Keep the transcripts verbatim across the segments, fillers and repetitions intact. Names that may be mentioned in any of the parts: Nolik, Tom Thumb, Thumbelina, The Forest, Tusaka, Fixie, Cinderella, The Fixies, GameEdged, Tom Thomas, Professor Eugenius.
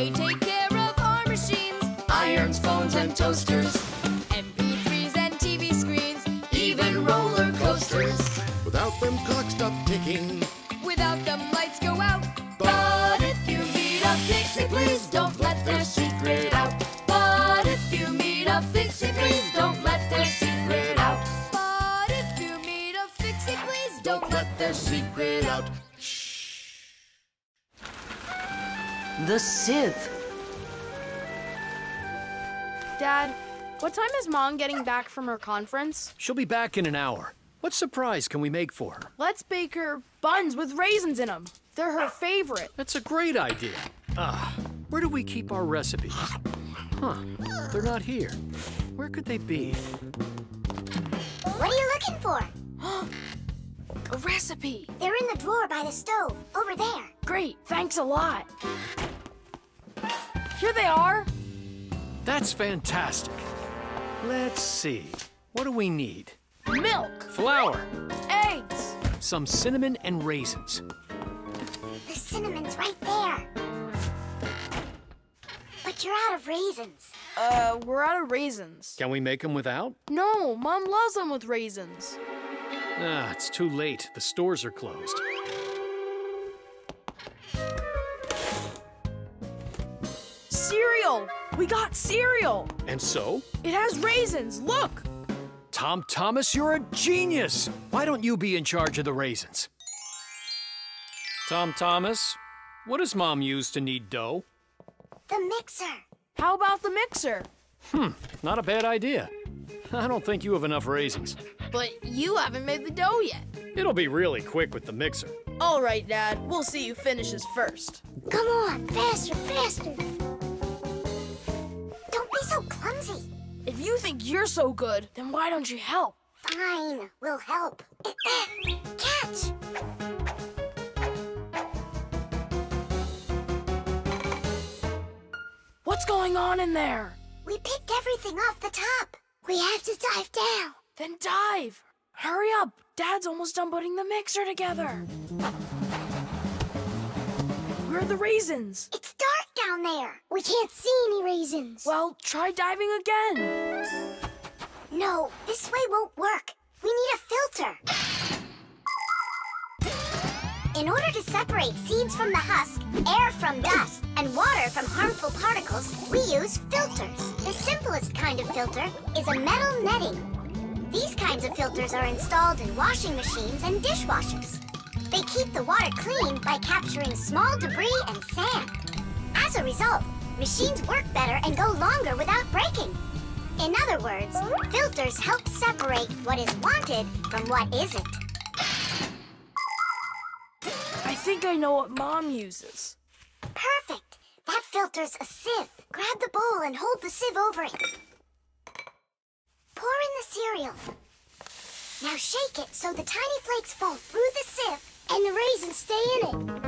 They take care of our machines, irons, phones and toasters, M P threes and T V screens, even roller coasters. Without them clocks stop ticking, without them lights go out. But if you meet a Fixie, please don't let their secret out. But if you meet a Fixie, please don't let their secret out. But if you meet a Fixie, please don't let their secret out. The sieve. Dad, what time is Mom getting back from her conference? She'll be back in an hour. What surprise can we make for her? Let's bake her buns with raisins in them. They're her favorite. That's a great idea. Ah, uh, where do we keep our recipes? Huh, they're not here. Where could they be? What are you looking for? A recipe. They're in the drawer by the stove, over there. Great, thanks a lot. Here they are. That's fantastic. Let's see. What do we need? Milk. Flour. Eggs. Some cinnamon and raisins. The cinnamon's right there. But you're out of raisins. Uh, we're out of raisins. Can we make them without? No, Mom loves them with raisins. Ah, it's too late. The stores are closed. Cereal! We got cereal! And so? It has raisins, look! Tom Thomas, you're a genius! Why don't you be in charge of the raisins? Tom Thomas, what does Mom use to knead dough? The mixer. How about the mixer? Hmm, not a bad idea. I don't think you have enough raisins. But you haven't made the dough yet. It'll be really quick with the mixer. All right, Dad. We'll see who finishes first. Come on, faster, faster. Don't be so clumsy. If you think you're so good, then why don't you help? Fine, we'll help. Catch! What's going on in there? We picked everything off the top. We have to dive down. Then dive! Hurry up! Dad's almost done putting the mixer together. Where are the raisins? It's dark down there. We can't see any raisins. Well, try diving again. No, this way won't work. We need a filter. In order to separate seeds from the husk, air from dust, and water from harmful particles, we use filters. The simplest kind of filter is a metal netting. These kinds of filters are installed in washing machines and dishwashers. They keep the water clean by capturing small debris and sand. As a result, machines work better and go longer without breaking. In other words, filters help separate what is wanted from what isn't. I think I know what Mom uses. Perfect! That filter's a sieve. Grab the bowl and hold the sieve over it. Pour in the cereal. Now shake it so the tiny flakes fall through the sieve and the raisins stay in it.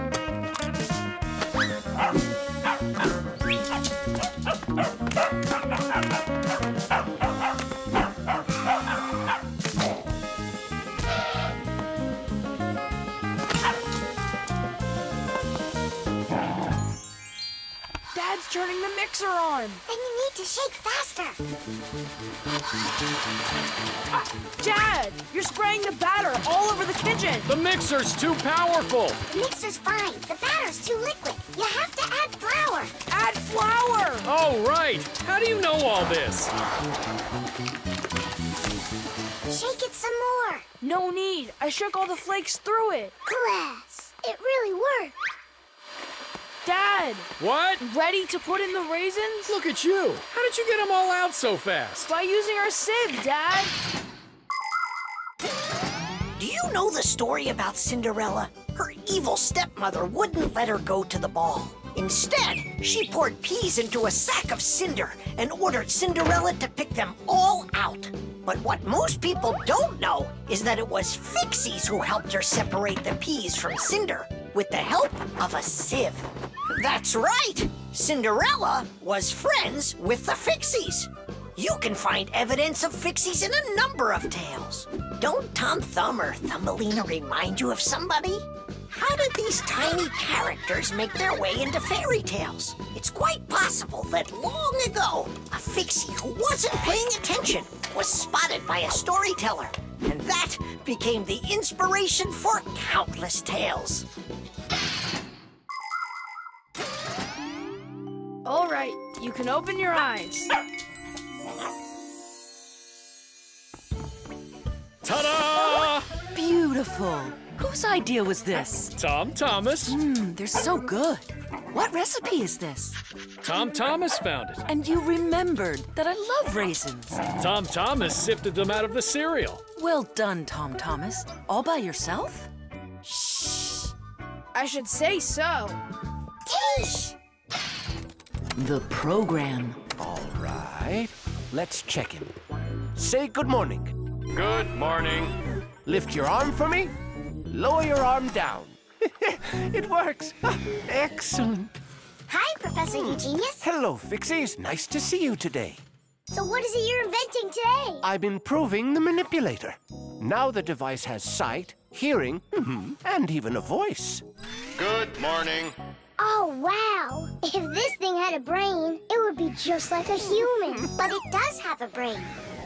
Dad's turning the mixer on. Then you need to shake faster. Dad, you're spraying the batter all over the kitchen. The mixer's too powerful. The mixer's fine. The batter's too liquid. You have to add flour. Add flour. Oh, right. How do you know all this? Shake it some more. No need. I shook all the flakes through it. Glass. It really worked. Dad! What? Ready to put in the raisins? Look at you! How did you get them all out so fast? By using our sieve, Dad! Do you know the story about Cinderella? Her evil stepmother wouldn't let her go to the ball. Instead, she poured peas into a sack of cinder and ordered Cinderella to pick them all out. But what most people don't know is that it was Fixies who helped her separate the peas from cinder with the help of a sieve. That's right! Cinderella was friends with the Fixies. You can find evidence of Fixies in a number of tales. Don't Tom Thumb or Thumbelina remind you of somebody? How did these tiny characters make their way into fairy tales? It's quite possible that long ago, a Fixie who wasn't paying attention was spotted by a storyteller. And that became the inspiration for countless tales. All right, you can open your eyes. Ta-da! Beautiful. Whose idea was this? Tom Thomas. Mmm, they're so good. What recipe is this? Tom Thomas found it. And you remembered that I love raisins. Tom Thomas sifted them out of the cereal. Well done, Tom Thomas. All by yourself? Shh. I should say so. Tish! The program. All right. Let's check it. Say good morning. Good morning. Lift your arm for me. Lower your arm down. It works. Excellent. Hi, Professor Eugenius. Hello, Fixies. Nice to see you today. So what is it you're inventing today? I'm improving the manipulator. Now the device has sight, hearing, mm-hmm, and even a voice. Good morning. Oh, wow. If this thing had a brain, it would be just like a human. But it does have a brain.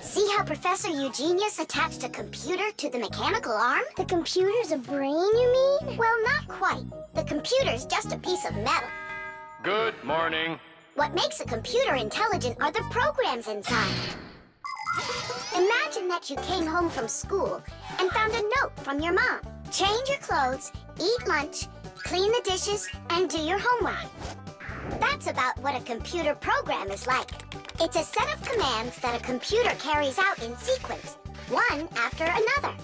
See how Professor Eugenius attached a computer to the mechanical arm? The computer's a brain, you mean? Well, not quite. The computer's just a piece of metal. Good morning. What makes a computer intelligent are the programs inside. Imagine that you came home from school and found a note from your mom. Change your clothes, eat lunch, clean the dishes, and do your homework. That's about what a computer program is like. It's a set of commands that a computer carries out in sequence, one after another.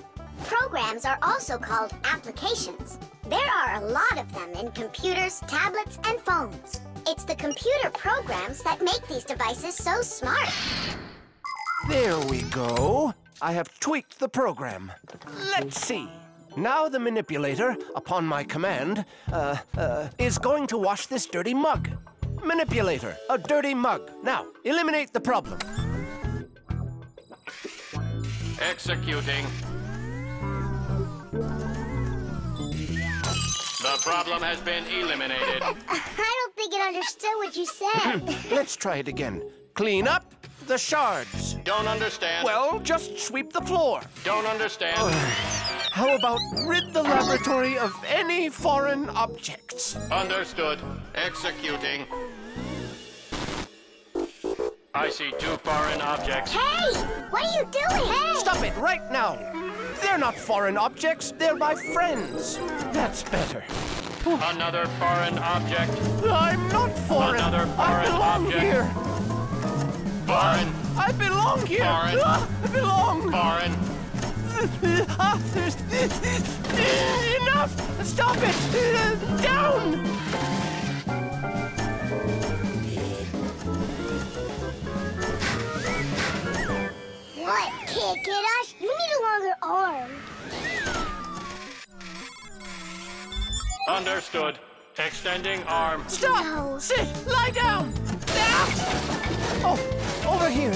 Programs are also called applications. There are a lot of them in computers, tablets, and phones. It's the computer programs that make these devices so smart. There we go. I have tweaked the program. Let's see. Now the manipulator, upon my command, uh, uh, is going to wash this dirty mug. Manipulator, a dirty mug. Now, eliminate the problem. Executing. The problem has been eliminated. I don't think it understood what you said. Let's try it again. Clean up the shards. Don't understand. Well, just sweep the floor. Don't understand. Uh, How about rid the laboratory of any foreign objects? Understood. Executing. I see two foreign objects. Hey! What are you doing? Hey! Stop it right now! They're not foreign objects, they're my friends. That's better. Another foreign object. I'm not foreign. Another foreign I belong object. Here. Foreign. I belong here. Foreign. I belong. Foreign. Enough! Stop it! Down! What? Can't get us? You need a longer arm. Understood. Extending arm. Stop! No. Sit! Lie down! Ah! Oh, over here.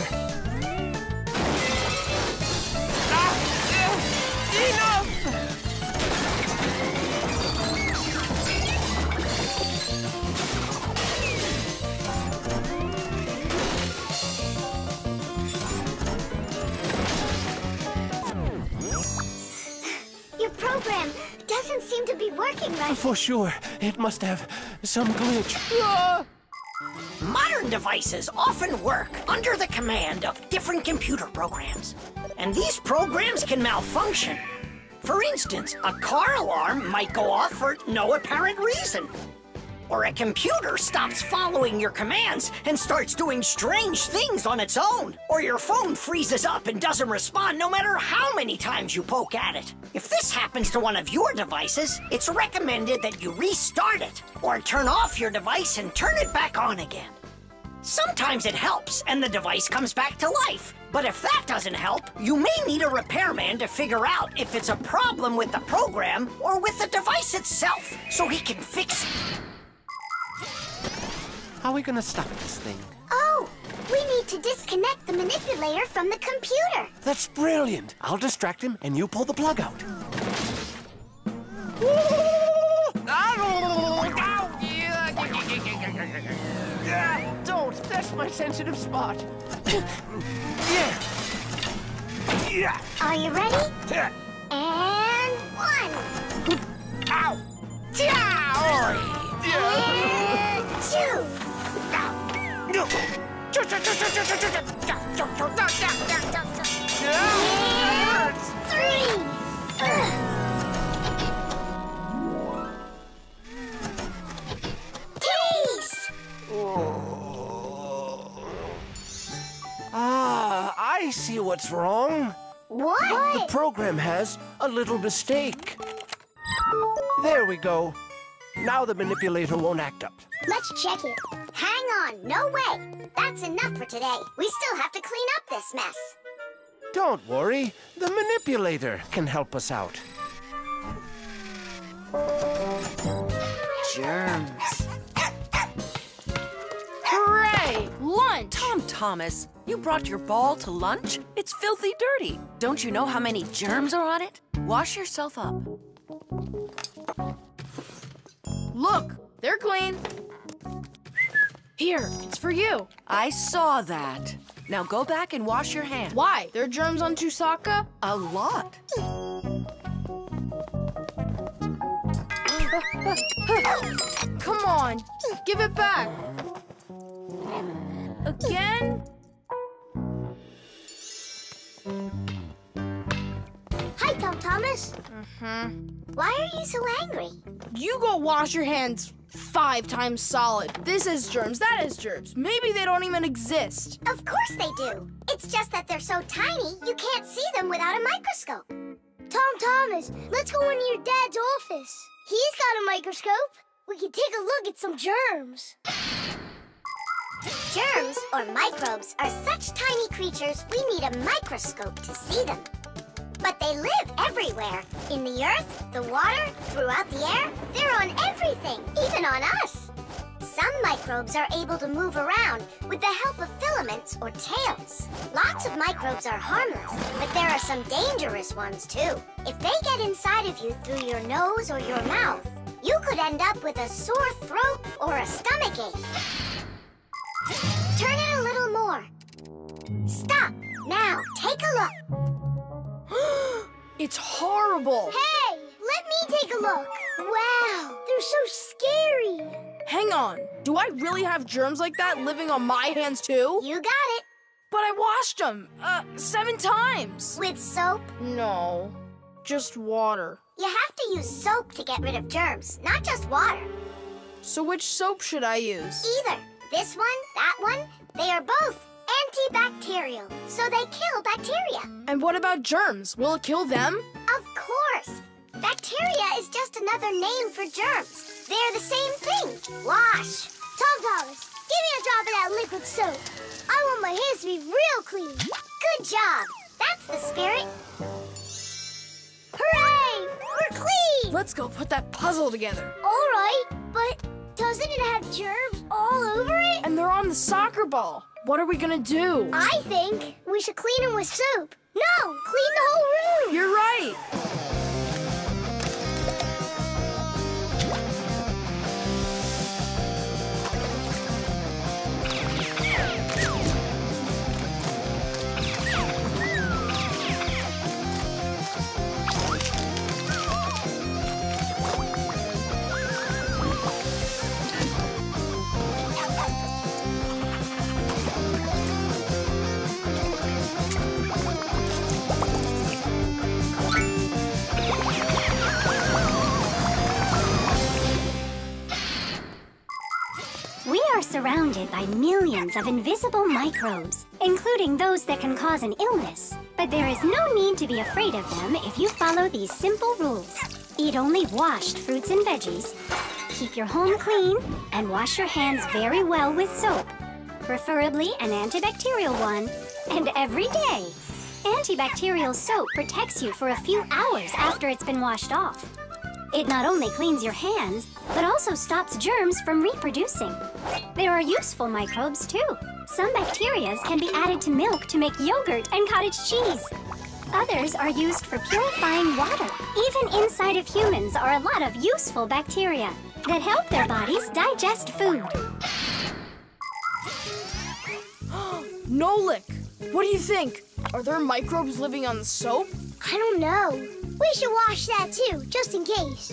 Enough! Your program doesn't seem to be working right. For sure. It must have some glitch. Ah! Modern devices often work under the command of different computer programs. And these programs can malfunction. For instance, a car alarm might go off for no apparent reason. Or a computer stops following your commands and starts doing strange things on its own. Or your phone freezes up and doesn't respond no matter how many times you poke at it. If this happens to one of your devices, it's recommended that you restart it or turn off your device and turn it back on again. Sometimes it helps and the device comes back to life. But if that doesn't help, you may need a repairman to figure out if it's a problem with the program or with the device itself so he can fix it. How are we gonna stop this thing? Oh, we need to disconnect the manipulator from the computer. That's brilliant. I'll distract him and you pull the plug out. my sensitive spot. Yeah. Yeah. Are you ready? Yeah. And one. Ow. Ow. Yeah. And two. Ow. No. And three. Ugh. I see what's wrong. What? The program has a little mistake. There we go. Now the manipulator won't act up. Let's check it. Hang on, no way. That's enough for today. We still have to clean up this mess. Don't worry. The manipulator can help us out. Germs. Hooray! Lunch! Tom Thomas, you brought your ball to lunch? It's filthy dirty. Don't you know how many germs are on it? Wash yourself up. Look, they're clean. Here, it's for you. I saw that. Now go back and wash your hands. Why? There are germs on Tusaka? A lot. Come on, give it back. Again? Hi, Tom Thomas. Mm-hmm. Why are you so angry? You go wash your hands five times solid. This is germs, that is germs. Maybe they don't even exist. Of course they do. It's just that they're so tiny, you can't see them without a microscope. Tom Thomas, let's go into your dad's office. He's got a microscope. We can take a look at some germs. Germs, or microbes, are such tiny creatures we need a microscope to see them. But they live everywhere. In the earth, the water, throughout the air. They're on everything, even on us. Some microbes are able to move around with the help of filaments or tails. Lots of microbes are harmless, but there are some dangerous ones too. If they get inside of you through your nose or your mouth, you could end up with a sore throat or a stomach ache. Turn it a little more. Stop. Now, take a look. It's horrible. Hey, let me take a look. Wow, they're so scary. Hang on. Do I really have germs like that living on my hands, too? You got it. But I washed them, uh, seven times. With soap? No, just water. You have to use soap to get rid of germs, not just water. So which soap should I use? Either. This one, that one, they are both antibacterial, so they kill bacteria. And what about germs? Will it kill them? Of course. Bacteria is just another name for germs. They're the same thing. Wash. Tom Thomas, give me a drop of that liquid soap. I want my hands to be real clean. Good job. That's the spirit. Hooray! We're clean! Let's go put that puzzle together. All right, but... doesn't it have germs all over it? And they're on the soccer ball. What are we gonna do? I think we should clean them with soap. No, clean the whole room. You're right. Surrounded by millions of invisible microbes, including those that can cause an illness. But there is no need to be afraid of them if you follow these simple rules. Eat only washed fruits and veggies. Keep your home clean and wash your hands very well with soap, preferably an antibacterial one, and every day. Antibacterial soap protects you for a few hours after it's been washed off. It not only cleans your hands, but also stops germs from reproducing. There are useful microbes, too. Some bacteria can be added to milk to make yogurt and cottage cheese. Others are used for purifying water. Even inside of humans are a lot of useful bacteria that help their bodies digest food. Nolik, what do you think? Are there microbes living on the soap? I don't know. We should wash that too, just in case.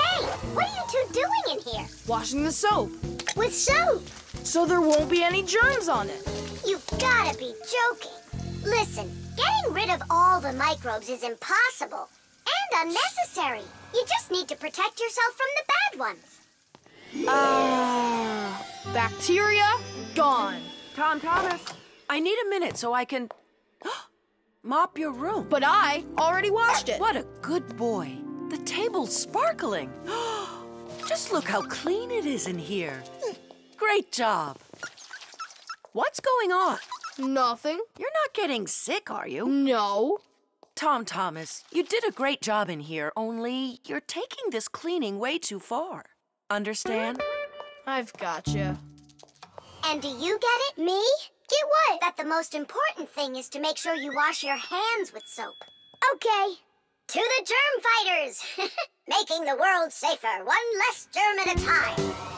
Hey, what are you two doing in here? Washing the soap. With soap? So there won't be any germs on it. You've got to be joking. Listen, getting rid of all the microbes is impossible and unnecessary. You just need to protect yourself from the bad ones. Ah, uh, bacteria gone. Tom Thomas, I need a minute so I can mop your room. But I already washed it. What a good boy. The table's sparkling. Just look how clean it is in here. Great job. What's going on? Nothing. You're not getting sick, are you? No. Tom Thomas, you did a great job in here, only you're taking this cleaning way too far. Understand? I've gotcha. And do you get it? Me? Get what? That the most important thing is to make sure you wash your hands with soap. Okay. To the germ fighters! Making the world safer, one less germ at a time.